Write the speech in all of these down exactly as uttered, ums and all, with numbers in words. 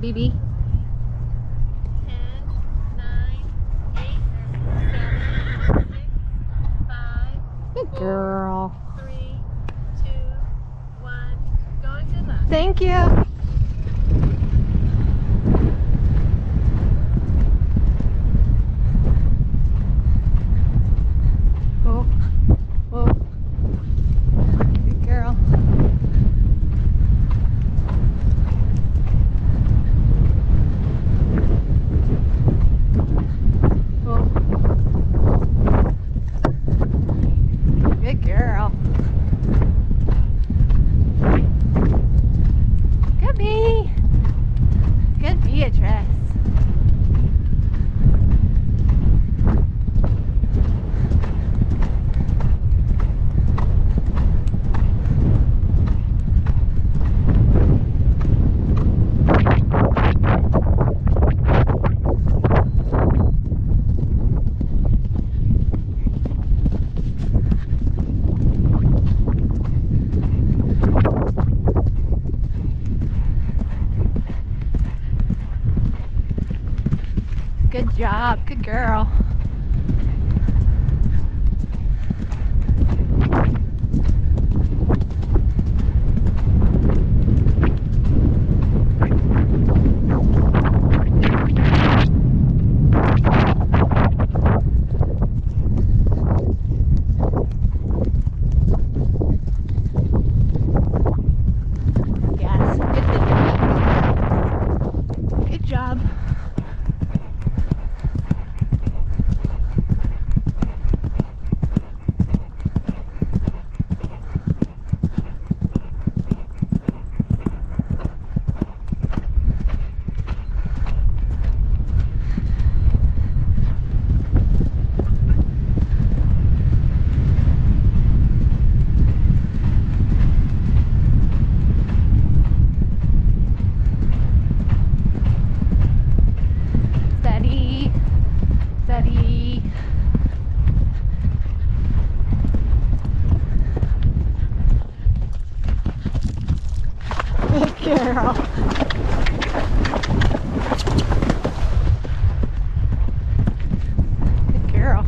right, B B? ten, nine, eight, seven, six, five, Good girl. three, two, one, go and good luck. Thank you. Good job, good girl. Yes, good video. Good job. Girl. Good girl.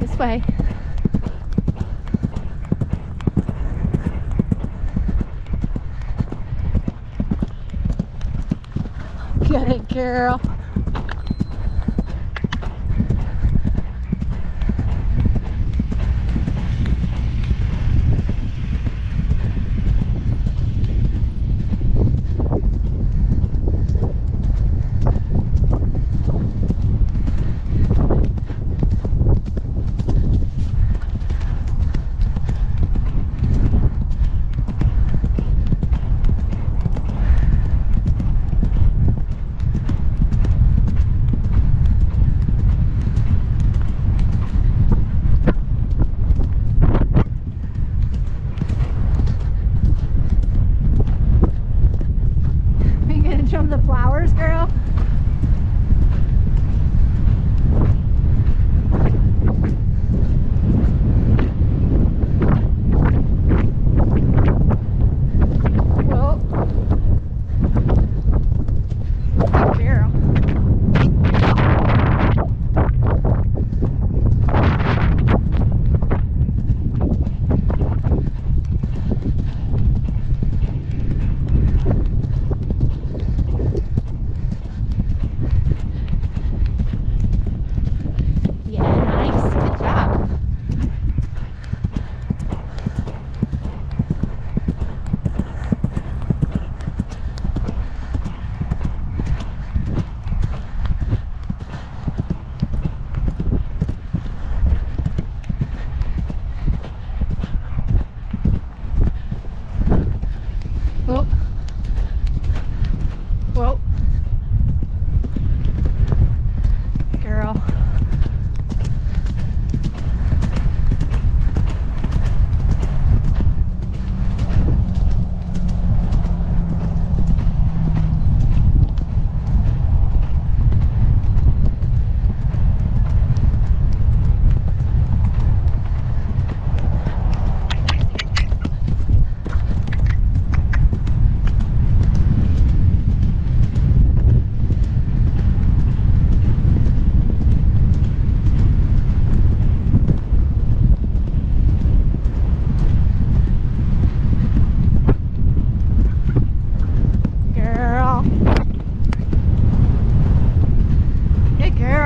This way. Good girl.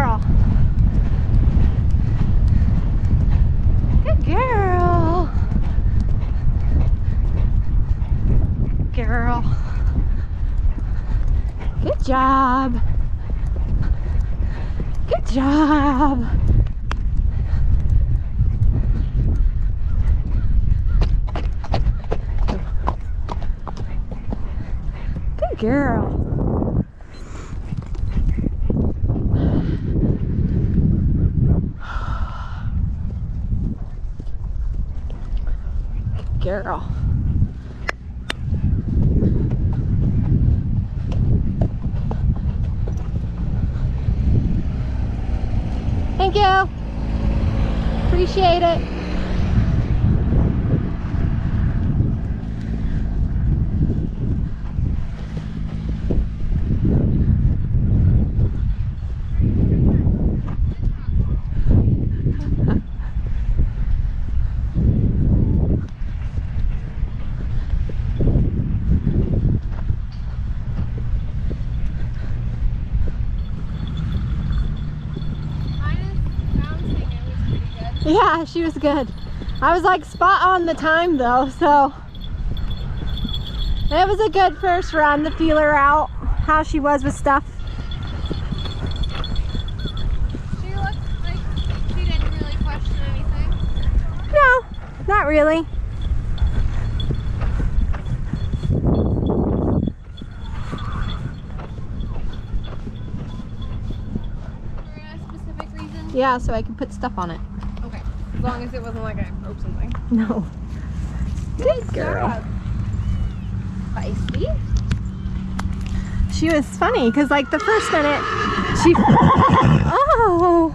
girl. Good girl. Girl. Good job. Good job. Good girl. Girl. Thank you. Appreciate it. Yeah, she was good. I was like spot on the time though, so it was a good first run to feel her out, how she was with stuff. She looked like she didn't really question anything. No, not really. For a specific reason? Yeah, so I can put stuff on it. As long as it wasn't like I broke something. No. Good girl. Feisty. She was funny because like the first minute she oh.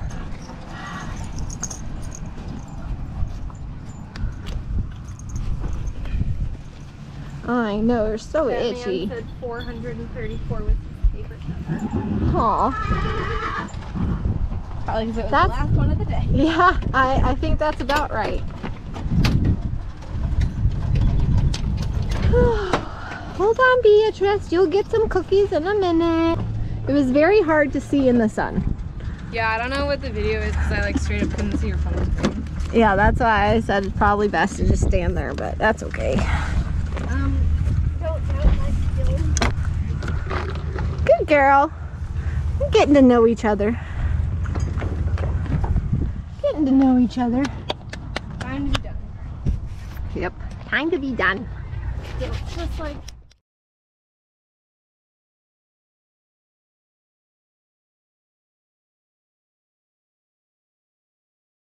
I know, they're so that itchy. Man said four hundred thirty-four was his favorite number. Aw. Probably because it was that's, the last one of the day. Yeah, I, I think that's about right. Hold on, Beatrice. You'll get some cookies in a minute. It was very hard to see in the sun. Yeah, I don't know what the video is because I like straight up couldn't see your phone screen. Yeah, that's why I said it's probably best to just stand there, but that's okay. Um, don't doubt my skills. Good girl. We're getting to know each other. To know each other. Time to be done. Yep. Time to be done. It's just like